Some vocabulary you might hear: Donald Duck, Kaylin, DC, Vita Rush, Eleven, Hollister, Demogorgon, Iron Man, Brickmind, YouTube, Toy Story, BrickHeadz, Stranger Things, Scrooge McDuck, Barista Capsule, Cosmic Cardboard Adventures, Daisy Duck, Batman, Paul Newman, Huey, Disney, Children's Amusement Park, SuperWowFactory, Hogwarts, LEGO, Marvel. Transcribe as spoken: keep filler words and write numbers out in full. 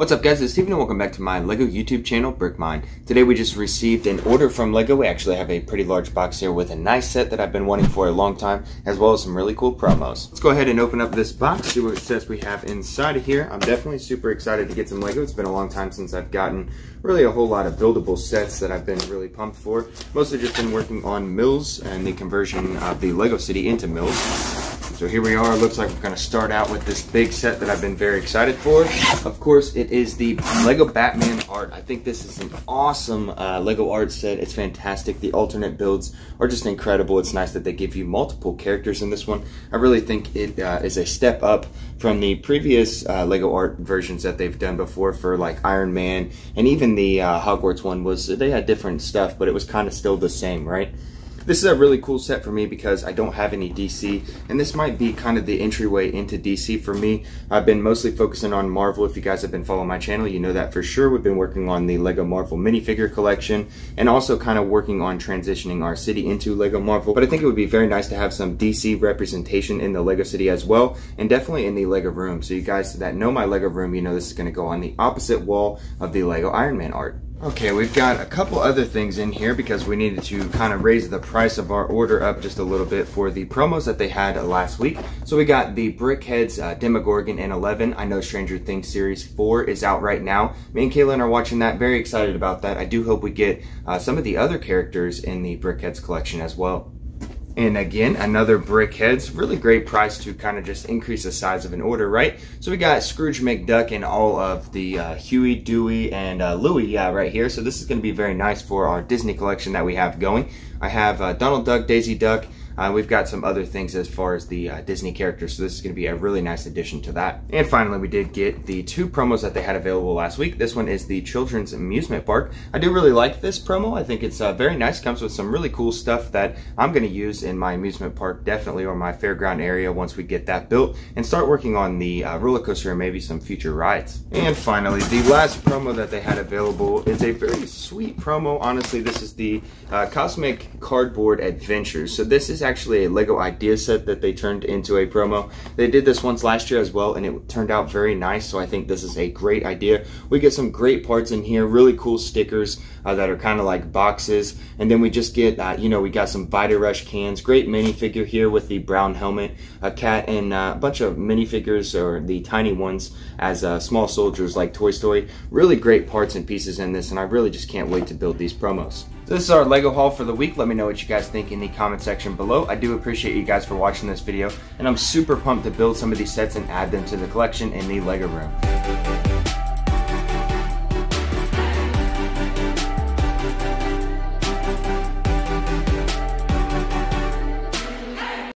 What's up guys, it's Steven and welcome back to my LEGO YouTube channel, Brickmind. Today we just received an order from LEGO. We actually have a pretty large box here with a nice set that I've been wanting for a long time, as well as some really cool promos. Let's go ahead and open up this box, see what it says we have inside of here. I'm definitely super excited to get some LEGO. It's been a long time since I've gotten really a whole lot of buildable sets that I've been really pumped for. Mostly just been working on mills and the conversion of the LEGO city into mills. So here we are, looks like we're going to start out with this big set that I've been very excited for. Of course, it is the LEGO Batman art. I think this is an awesome uh, LEGO art set. It's fantastic. The alternate builds are just incredible. It's nice that they give you multiple characters in this one. I really think it uh, is a step up from the previous uh, LEGO art versions that they've done before for like Iron Man, and even the uh, Hogwarts one was, they had different stuff, but it was kind of still the same, right? This is a really cool set for me because I don't have any D C, and this might be kind of the entryway into D C for me. I've been mostly focusing on Marvel. If you guys have been following my channel, you know that for sure. We've been working on the LEGO Marvel minifigure collection and also kind of working on transitioning our city into LEGO Marvel. But I think it would be very nice to have some D C representation in the LEGO city as well, and definitely in the LEGO room. So you guys that know my LEGO room, you know this is going to go on the opposite wall of the LEGO Iron Man art. Okay, we've got a couple other things in here because we needed to kind of raise the price of our order up just a little bit for the promos that they had last week. So we got the BrickHeadz, uh, Demogorgon, and Eleven. I know Stranger Things Series four is out right now. Me and Kaylin are watching that, very excited about that. I do hope we get uh, some of the other characters in the BrickHeadz collection as well. And again, another BrickHeadz. Really great price to kind of just increase the size of an order, right? So we got Scrooge McDuck and all of the uh, Huey, Dewey, and uh, Louie yeah, right here. So this is going to be very nice for our Disney collection that we have going. I have uh, Donald Duck, Daisy Duck. Uh, we've got some other things as far as the uh, Disney characters, so this is going to be a really nice addition to that. And finally, we did get the two promos that they had available last week. This one is the Children's Amusement Park. I do really like this promo. I think it's uh, very nice. Comes with some really cool stuff that I'm going to use in my amusement park, definitely, or my fairground area once we get that built and start working on the uh, roller coaster and maybe some future rides. And finally, the last promo that they had available is a very sweet promo. Honestly, this is the uh, Cosmic Cardboard Adventures. So this is actually a LEGO idea set that they turned into a promo. They did this once last year as well, and it turned out very nice, so I think this is a great idea. We get some great parts in here, really cool stickers uh, that are kind of like boxes, and then we just get, uh, you know, we got some Vita Rush cans, great minifigure here with the brown helmet, a cat, and uh, a bunch of minifigures, or the tiny ones, as uh, small soldiers like Toy Story. Really great parts and pieces in this, and I really just can't wait to build these promos. This is our LEGO haul for the week. Let me know what you guys think in the comment section below. I do appreciate you guys for watching this video, and I'm super pumped to build some of these sets and add them to the collection in the LEGO room.